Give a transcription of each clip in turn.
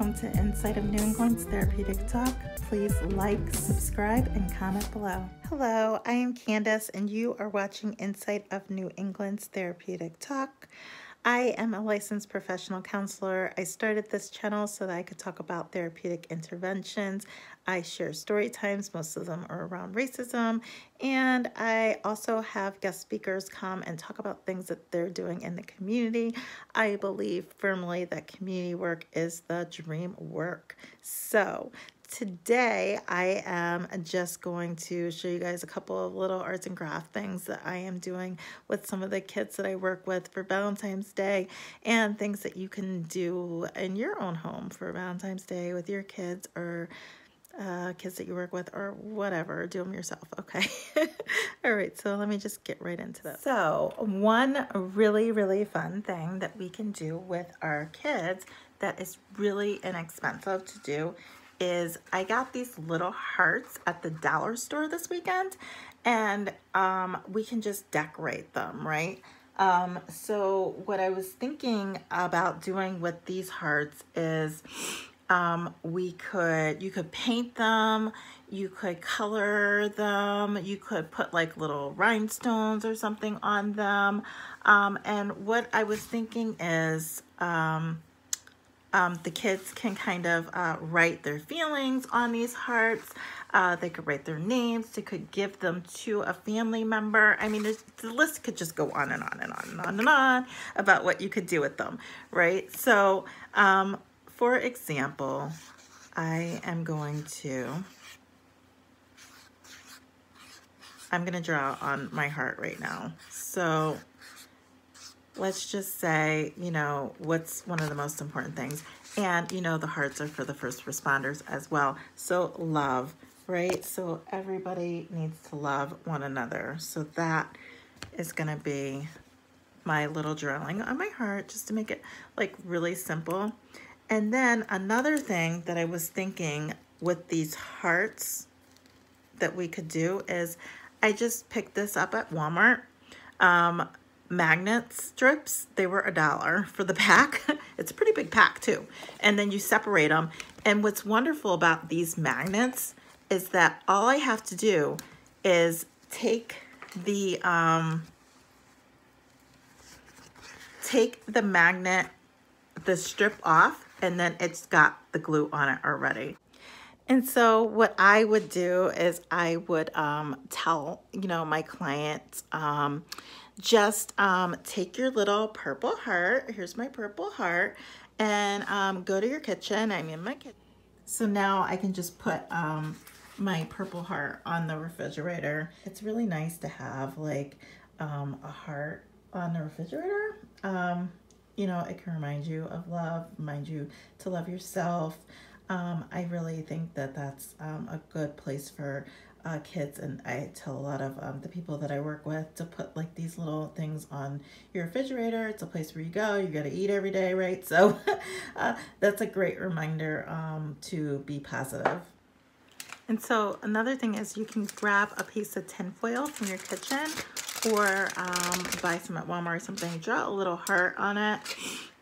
welcome to Insight of New England's Therapeutic Talk. Please like, subscribe, and comment below. Hello, I am Candace, and you are watching Insight of New England's Therapeutic Talk. I am a licensed professional counselor. I started this channel so that I could talk about therapeutic interventions. I share story times, most of them are around racism, and I also have guest speakers come and talk about things that they're doing in the community. I believe firmly that community work is the dream work. So today I am just going to show you guys a couple of little arts and craft things that I am doing with some of the kids that I work with for Valentine's Day, and things that you can do in your own home for Valentine's Day with your kids or kids that you work with or whatever. Do them yourself, okay? All right, so let me just get right into this. So one really fun thing that we can do with our kids that is really inexpensive to do is I got these little hearts at the dollar store this weekend, and we can just decorate them, right? So what I was thinking about doing with these hearts is you could paint them, you could color them, you could put like little rhinestones or something on them. And what I was thinking is, the kids can kind of write their feelings on these hearts. They could write their names. They could give them to a family member. I mean, the list could just go on and on and on and on and on about what you could do with them, right? So, for example, I'm going to draw on my heart right now. So let's just say, you know, what's one of the most important things? And, you know, the hearts are for the first responders as well. So love, right? So everybody needs to love one another. So that is going to be my little drawing on my heart, just to make it like really simple. And then another thing that I was thinking with these hearts that we could do is I just picked this up at Walmart. Magnet strips, they were $1 for the pack. It's a pretty big pack too. And then you separate them. And what's wonderful about these magnets is that all I have to do is take the magnet, the strip off, and then it's got the glue on it already. And so what I would do is I would tell, you know, my clients, just take your little purple heart. Here's my purple heart, and go to your kitchen. I'm in my kitchen. So now I can just put my purple heart on the refrigerator. It's really nice to have like a heart on the refrigerator. You know, it can remind you of love, remind you to love yourself. I really think that that's a good place for kids, and I tell a lot of the people that I work with to put like these little things on your refrigerator. It's a place where you go, you got to eat every day, right? So that's a great reminder to be positive. And so another thing is you can grab a piece of tinfoil from your kitchen, or buy some at Walmart or something, draw a little heart on it,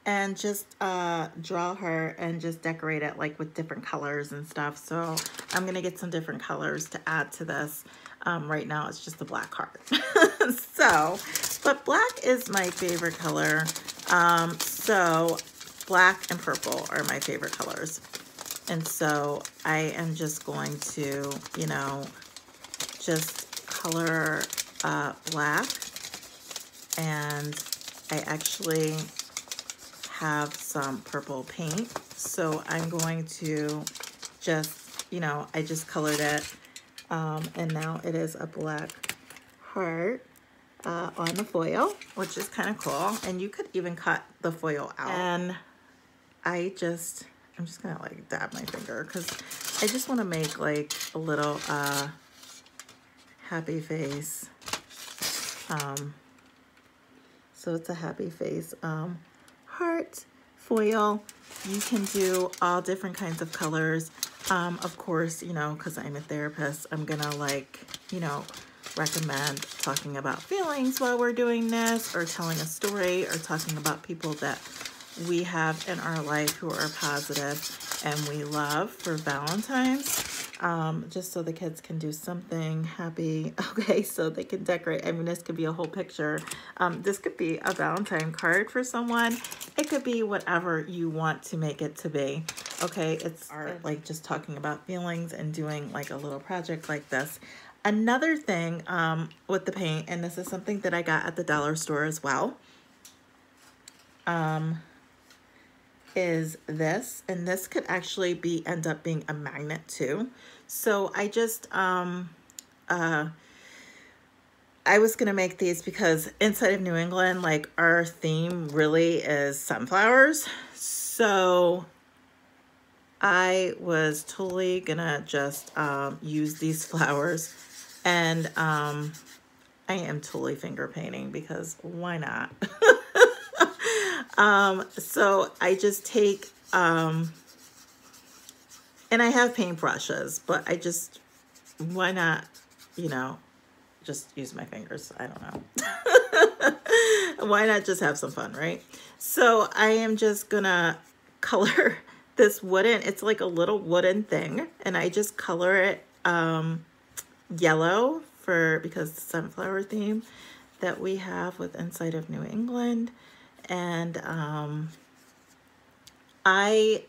and just draw her and just decorate it like with different colors and stuff. So I'm going to get some different colors to add to this. Right now it's just a black heart. So, but black is my favorite color. So black and purple are my favorite colors. And so I am just going to, you know, just color black, and I actually have some purple paint, so I'm going to just, you know, I just colored it, and now it is a black heart on the foil, which is kind of cool. And you could even cut the foil out, and I'm just gonna like dab my finger because I just want to make like a little happy face. So it's a happy face, heart, foil. You can do all different kinds of colors. Of course, you know, cause I'm a therapist, I'm gonna like, you know, recommend talking about feelings while we're doing this, or telling a story, or talking about people that we have in our life who are positive. and we love for Valentine's, just so the kids can do something happy. Okay, so they can decorate. I mean, this could be a whole picture. This could be a Valentine card for someone. It could be whatever you want to make it to be. Okay, it's art, like just talking about feelings and doing like a little project like this. Another thing with the paint, and this is something that I got at the dollar store as well, is this, and this could actually be end up being a magnet too. So I just I was gonna make these because Inside of New England, like our theme really is sunflowers, so I was totally gonna just use these flowers. And I am totally finger painting because why not? So I just take, and I have paintbrushes, but I just, why not, you know, just use my fingers. I don't know. Why not just have some fun, right? So I am just gonna color this wooden, it's like a little wooden thing, and I just color it yellow for, because the sunflower theme that we have with Inside of New England. And I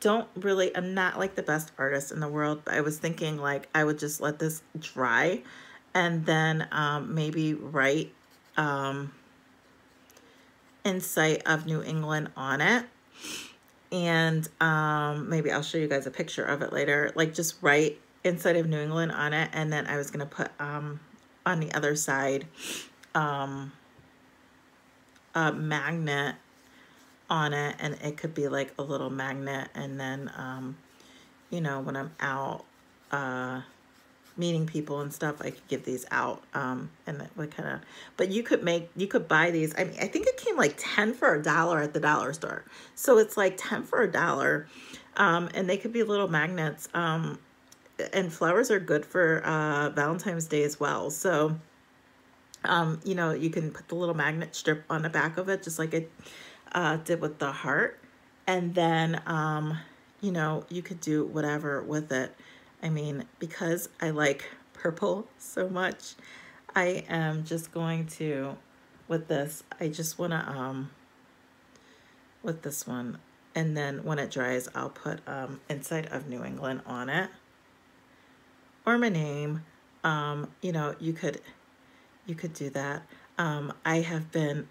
don't really, I'm not like the best artist in the world, but I was thinking like I would just let this dry and then maybe write Insight of New England on it. And maybe I'll show you guys a picture of it later, like just write Inside of New England on it. And then I was going to put on the other side a magnet on it, and it could be like a little magnet. And then, you know, when I'm out meeting people and stuff, I could give these out. And that would kind of, but you could make, you could buy these. I mean, I think it came like 10 for $1 at the dollar store. So it's like 10 for $1. And they could be little magnets. And flowers are good for Valentine's Day as well. So, you know, you can put the little magnet strip on the back of it, just like it did with the heart. And then, you know, you could do whatever with it. I mean, because I like purple so much, I am just going to, with this, I just want to, with this one, and then when it dries, I'll put Inside of New England on it, or my name. You know, you could do that. I have been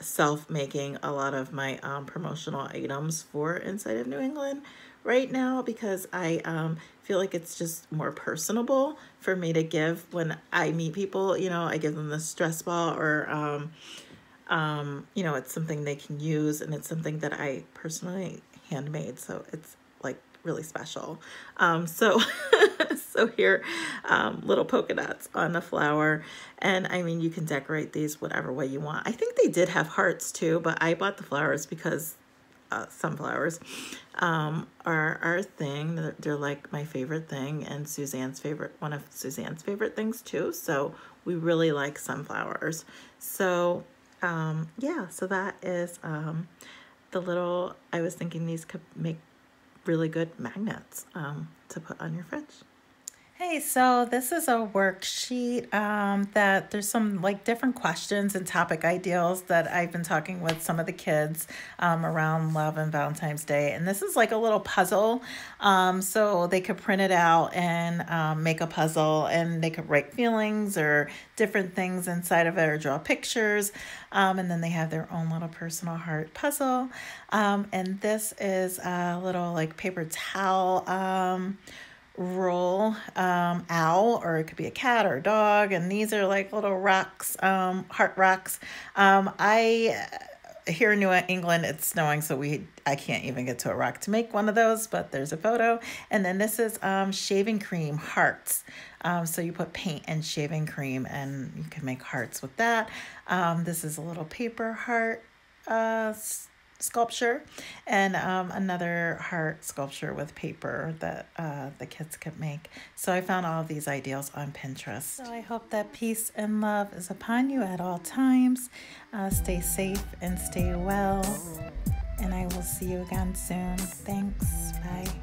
self-making a lot of my promotional items for Inside of New England right now, because I feel like it's just more personable for me to give when I meet people. You know, I give them the stress ball, or you know, it's something they can use, and it's something that I personally handmade, so it's like really special. So so here, little polka dots on the flower. And I mean, you can decorate these whatever way you want. I think they did have hearts too, but I bought the flowers because sunflowers are our thing. They're like my favorite thing, and Suzanne's favorite, one of Suzanne's favorite things too. So we really like sunflowers. So yeah, so that is the little, I was thinking these could make really good magnets to put on your fridge. Hey, so this is a worksheet that there's some like different questions and topic ideals that I've been talking with some of the kids around love and Valentine's Day. And this is like a little puzzle. So they could print it out and make a puzzle, and they could write feelings or different things inside of it, or draw pictures. And then they have their own little personal heart puzzle. And this is a little like paper towel roll owl, or it could be a cat or a dog, and these are like little rocks, heart rocks. I here in New England, it's snowing, so I can't even get to a rock to make one of those, but there's a photo. And then this is shaving cream hearts. So you put paint and shaving cream, and you can make hearts with that. This is a little paper heart sculpture, and another heart sculpture with paper that the kids could make. So I found all of these ideals on Pinterest. So I hope that peace and love is upon you at all times. Stay safe and stay well. and I will see you again soon. Thanks. Bye.